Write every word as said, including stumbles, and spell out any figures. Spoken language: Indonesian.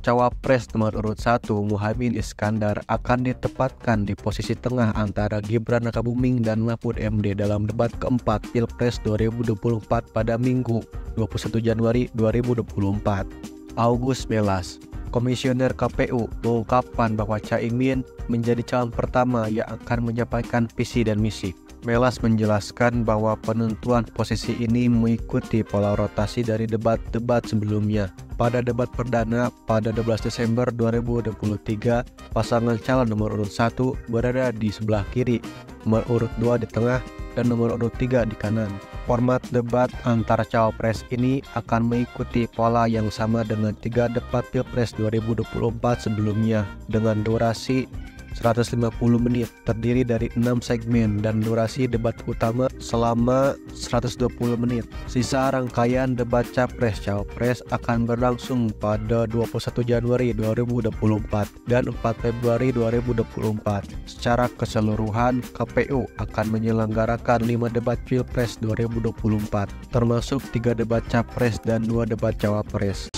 Cawapres nomor urut satu Muhaimin Iskandar akan ditempatkan di posisi tengah antara Gibran Rakabuming dan Mahfud M D dalam debat keempat Pilpres dua ribu dua puluh empat pada Minggu dua puluh satu Januari dua ribu dua puluh empat. August Melas, Komisioner K P U, mengungkapkan bahwa Caimin menjadi calon pertama yang akan menyampaikan visi dan misi. Melas menjelaskan bahwa penentuan posisi ini mengikuti pola rotasi dari debat-debat sebelumnya. Pada debat perdana pada dua belas Desember dua ribu dua puluh tiga, pasangan calon nomor urut satu berada di sebelah kiri, nomor urut dua di tengah, dan nomor urut tiga di kanan. Format debat antara cawapres ini akan mengikuti pola yang sama dengan tiga debat Pilpres dua ribu dua puluh empat sebelumnya, dengan durasi seratus lima puluh menit, terdiri dari enam segmen dan durasi debat utama selama seratus dua puluh menit. Sisa rangkaian debat capres-cawapres akan berlangsung pada dua puluh satu Januari dua ribu dua puluh empat dan empat Februari dua ribu dua puluh empat. Secara keseluruhan, K P U akan menyelenggarakan lima debat Pilpres dua ribu dua puluh empat, termasuk tiga debat capres dan dua debat cawapres.